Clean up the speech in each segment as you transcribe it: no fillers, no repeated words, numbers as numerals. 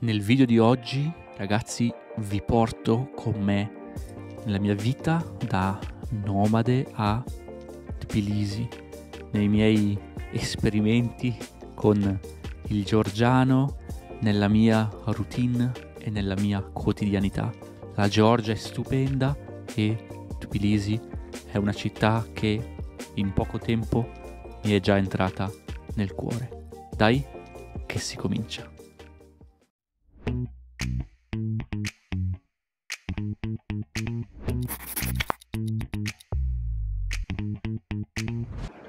Nel video di oggi, ragazzi, vi porto con me nella mia vita da nomade a Tbilisi, nei miei esperimenti con il georgiano, nella mia routine e nella mia quotidianità. La Georgia è stupenda e Tbilisi è una città che in poco tempo mi è già entrata nel cuore. Dai, che si comincia!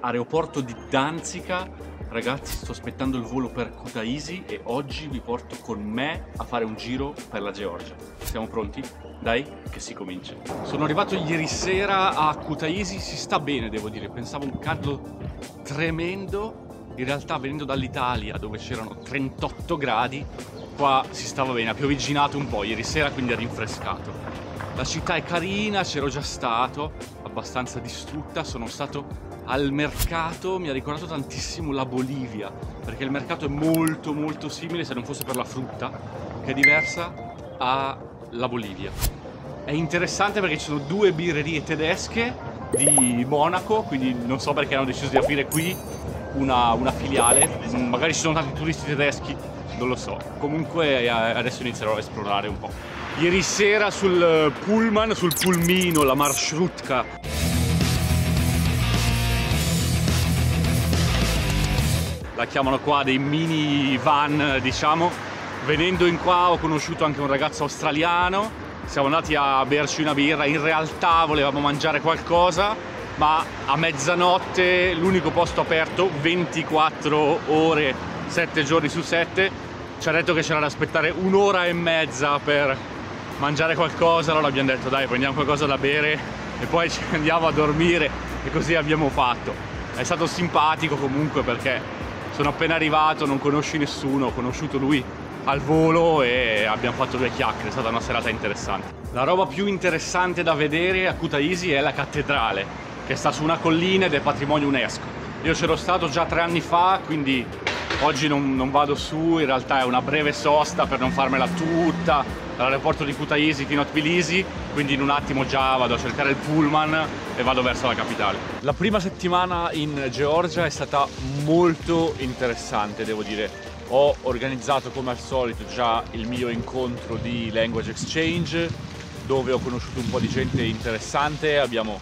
Aeroporto di Danzica, ragazzi, sto aspettando il volo per Kutaisi e oggi vi porto con me a fare un giro per la Georgia. Siamo pronti? Dai, che si comincia. Sono arrivato ieri sera a Kutaisi, si sta bene devo dire, pensavo un caldo tremendo, in realtà venendo dall'Italia dove c'erano 38 gradi, qua si stava bene, ha piovigginato un po' ieri sera quindi ha rinfrescato. La città è carina, c'ero già stato, abbastanza distrutta, sono stato al mercato, mi ha ricordato tantissimo la Bolivia, perché il mercato è molto simile, se non fosse per la frutta, che è diversa, alla Bolivia. È interessante perché ci sono due birrerie tedesche di Monaco, quindi non so perché hanno deciso di aprire qui una filiale, magari ci sono tanti turisti tedeschi, non lo so. Comunque adesso inizierò a esplorare un po'. Ieri sera sul pullman, sul pulmino, la marshrutka, la chiamano qua, dei mini van diciamo. Venendo in qua ho conosciuto anche un ragazzo australiano, siamo andati a berci una birra, in realtà volevamo mangiare qualcosa ma a mezzanotte l'unico posto aperto 24 ore 7 giorni su 7 ci ha detto che c'era da aspettare un'ora e mezza per mangiare qualcosa, allora abbiamo detto dai prendiamo qualcosa da bere e poi ci andiamo a dormire, e così abbiamo fatto. È stato simpatico comunque perché sono appena arrivato, non conosci nessuno, ho conosciuto lui al volo e abbiamo fatto due chiacchiere, è stata una serata interessante. La roba più interessante da vedere a Kutaisi è la cattedrale, che sta su una collina ed è patrimonio UNESCO. Io c'ero stato già 3 anni fa, quindi oggi non vado su, in realtà è una breve sosta per non farmela tutta, dall'aeroporto di Kutaisi fino a Tbilisi, quindi in un attimo già vado a cercare il pullman e vado verso la capitale. La prima settimana in Georgia è stata molto interessante, devo dire. Ho organizzato come al solito già il mio incontro di Language Exchange, dove ho conosciuto un po' di gente interessante, abbiamo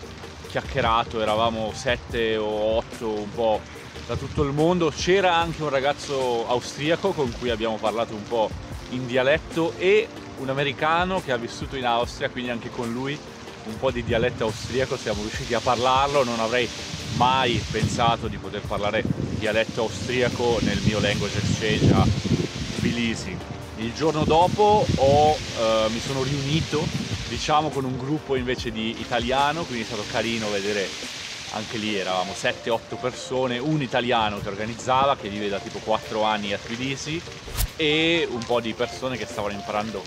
chiacchierato, eravamo 7 o 8 un po' da tutto il mondo. C'era anche un ragazzo austriaco con cui abbiamo parlato un po' in dialetto e un americano che ha vissuto in Austria, quindi anche con lui un po' di dialetto austriaco siamo riusciti a parlarlo. Non avrei mai pensato di poter parlare dialetto austriaco nel mio Language Exchange a Tbilisi. Il giorno dopo mi sono riunito diciamo con un gruppo invece di italiano, quindi è stato carino vedere, anche lì eravamo 7-8 persone, un italiano che organizzava, che vive da tipo 4 anni a Tbilisi, e un po' di persone che stavano imparando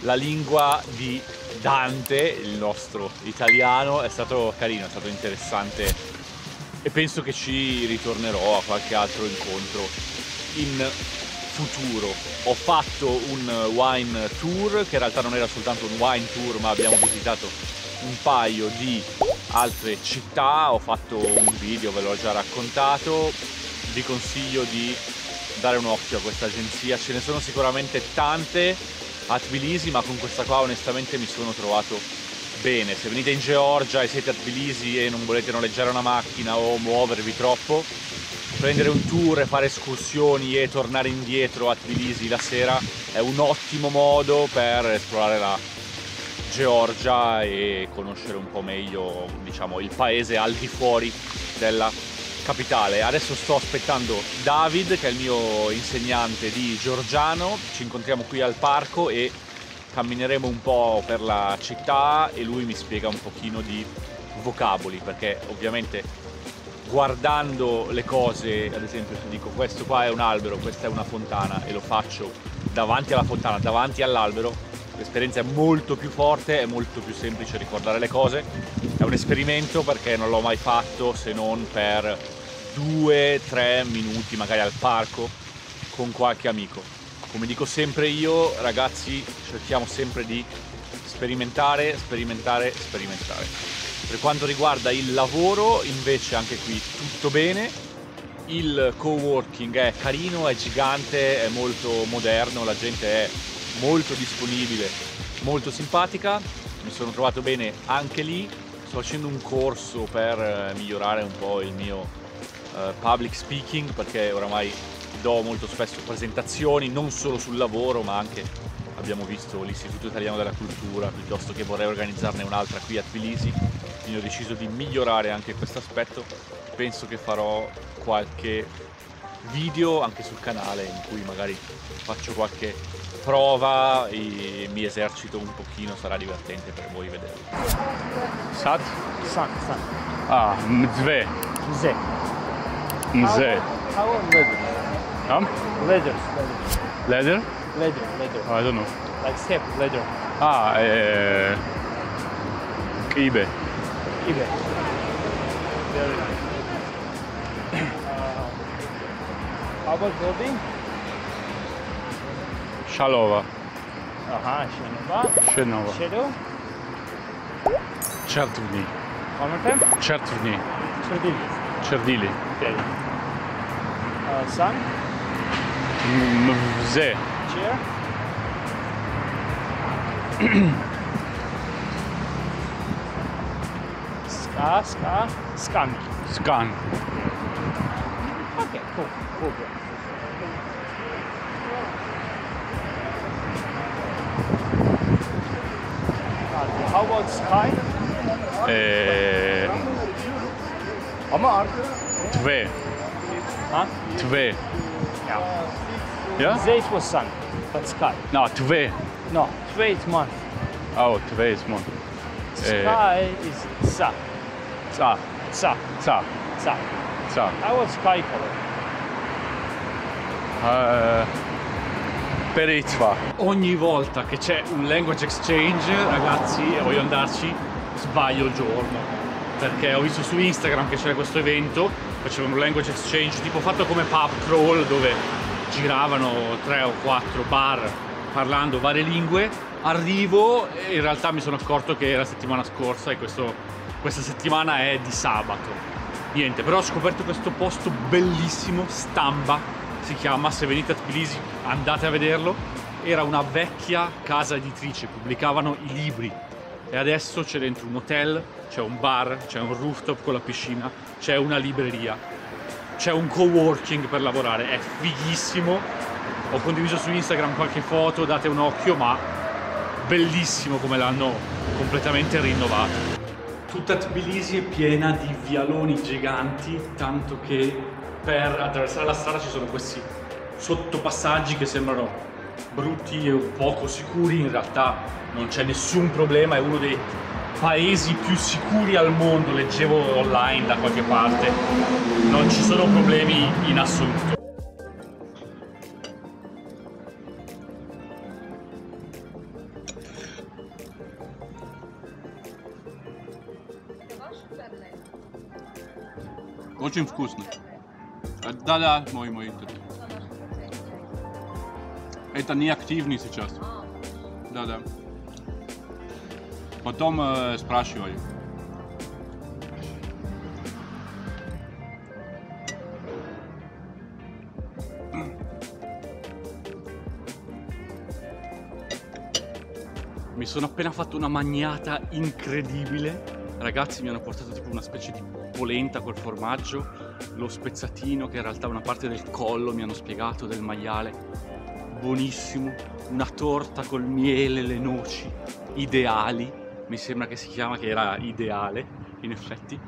la lingua di Dante, il nostro italiano. È stato carino, è stato interessante e penso che ci ritornerò a qualche altro incontro in futuro. Ho fatto un wine tour, che in realtà non era soltanto un wine tour ma abbiamo visitato un paio di altre città, ho fatto un video, ve l'ho già raccontato, vi consiglio di dare un occhio a questa agenzia, ce ne sono sicuramente tante a Tbilisi ma con questa qua onestamente mi sono trovato bene. Se venite in Georgia e siete a Tbilisi e non volete noleggiare una macchina o muovervi troppo, prendere un tour e fare escursioni e tornare indietro a Tbilisi la sera è un ottimo modo per esplorare la Georgia e conoscere un po' meglio diciamo il paese al di fuori della capitale. Adesso sto aspettando David, che è il mio insegnante di georgiano, ci incontriamo qui al parco e cammineremo un po' per la città e lui mi spiega un pochino di vocaboli, perché ovviamente guardando le cose, ad esempio se dico questo qua è un albero, questa è una fontana e lo faccio davanti alla fontana, davanti all'albero, l'esperienza è molto più forte, è molto più semplice ricordare le cose. È un esperimento perché non l'ho mai fatto se non per 2-3 minuti magari al parco con qualche amico. come dico sempre io, ragazzi, cerchiamo sempre di sperimentare. Per quanto riguarda il lavoro, invece, anche qui tutto bene. Il coworking è carino, è gigante, è molto moderno, la gente è molto disponibile, molto simpatica. Mi sono trovato bene anche lì. Sto facendo un corso per migliorare un po' il mio public speaking, perché oramai do molto spesso presentazioni, non solo sul lavoro, ma anche abbiamo visto l'Istituto Italiano della Cultura, piuttosto che vorrei organizzarne un'altra qui a Tbilisi. Quindi ho deciso di migliorare anche questo aspetto. Penso che farò qualche video anche sul canale in cui magari faccio qualche prova e mi esercito un pochino, sarà divertente per voi vederlo. Sat? Sat, sat. Ah, mzve. Mze. Mze. How on leather? Leather. Leather? Leather, leather. I don't know. Like step, leather. Ah, Ibe. Ibe. Very nice. How about clothing? Shalova. Aha, Shenova. Shadow? Czertwni. One more time? Czertwni. Czerdili. Czerdili. Okay. Sun? Mze. Chair? Ska? Skan. Skan. Okay, cool. Cool. How about sky? Amar. Tve. Huh? Tve. Yeah. Yeah? Today it was sun, but sky. No, tve. No, tve is month. Oh, tve is month. Sky is sa. Sa. Sa. Sa. Sa. Sa. How was sky color? Perezva. Ogni volta che c'è un language exchange, ragazzi, e voglio andarci, sbaglio il giorno, perché ho visto su Instagram che c'era questo evento, facevano un language exchange tipo fatto come pub crawl, dove giravano 3 o 4 bar parlando varie lingue. Arrivo e in realtà mi sono accorto che era settimana scorsa e questa settimana è di sabato. Niente, però ho scoperto questo posto bellissimo, Stamba si chiama, se venite a Tbilisi andate a vederlo. Era una vecchia casa editrice, pubblicavano i libri e adesso c'è dentro un hotel, c'è un bar, c'è un rooftop con la piscina, c'è una libreria, c'è un coworking per lavorare, è fighissimo. Ho condiviso su Instagram qualche foto, date un occhio, ma bellissimo come l'hanno completamente rinnovato. Tutta Tbilisi è piena di vialoni giganti, tanto che per attraversare la strada ci sono questi sottopassaggi che sembrano brutti e poco sicuri, in realtà non c'è nessun problema, è uno dei paesi più sicuri al mondo, leggevo online da qualche parte, non ci sono problemi in assoluto. Очень вкусно. Да-да, мой интернет. Это не активный сейчас. Да-да. Потом спрашиваю. Mi sono appena fatto una magnata incredibile. Ragazzi, mi hanno portato tipo una specie di polenta col formaggio, lo spezzatino che in realtà è una parte del collo, mi hanno spiegato, del maiale, buonissimo, una torta col miele, le noci, ideali, mi sembra che si chiama, che era ideale, in effetti,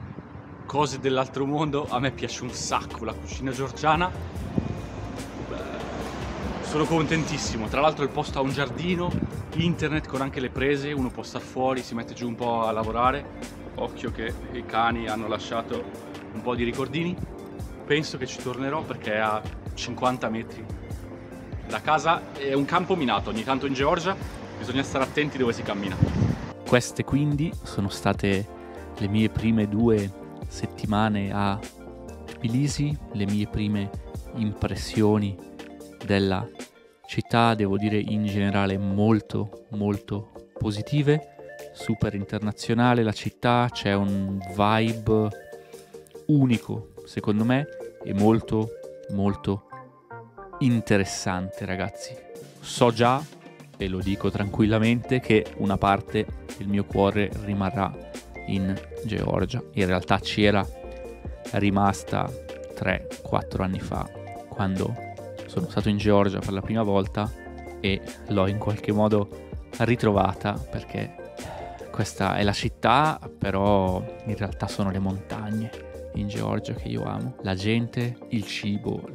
cose dell'altro mondo. A me piace un sacco la cucina georgiana, sono contentissimo. Tra l'altro il posto ha un giardino, internet con anche le prese, uno può star fuori, si mette giù un po' a lavorare, occhio che i cani hanno lasciato un po' di ricordini. Penso che ci tornerò perché è a 50 metri da casa, è un campo minato, ogni tanto in Georgia bisogna stare attenti dove si cammina. Queste quindi sono state le mie prime 2 settimane a Tbilisi, le mie prime impressioni della città, devo dire in generale molto molto positive, super internazionale la città, c'è un vibe unico secondo me e molto molto interessante, ragazzi. So già, e lo dico tranquillamente, che una parte del mio cuore rimarrà in Georgia. In realtà ci era rimasta 3-4 anni fa, quando sono stato in Georgia per la prima volta e l'ho in qualche modo ritrovata, perché questa è la città, però in realtà sono le montagne in Georgia che io amo, la gente, il cibo,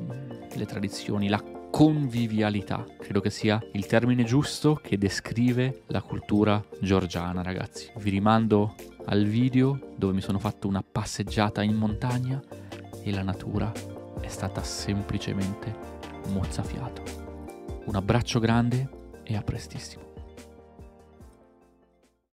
le tradizioni, la convivialità, credo che sia il termine giusto che descrive la cultura georgiana, ragazzi. Vi rimando al video dove mi sono fatto una passeggiata in montagna e la natura è stata semplicemente mozzafiato. Un abbraccio grande e a prestissimo.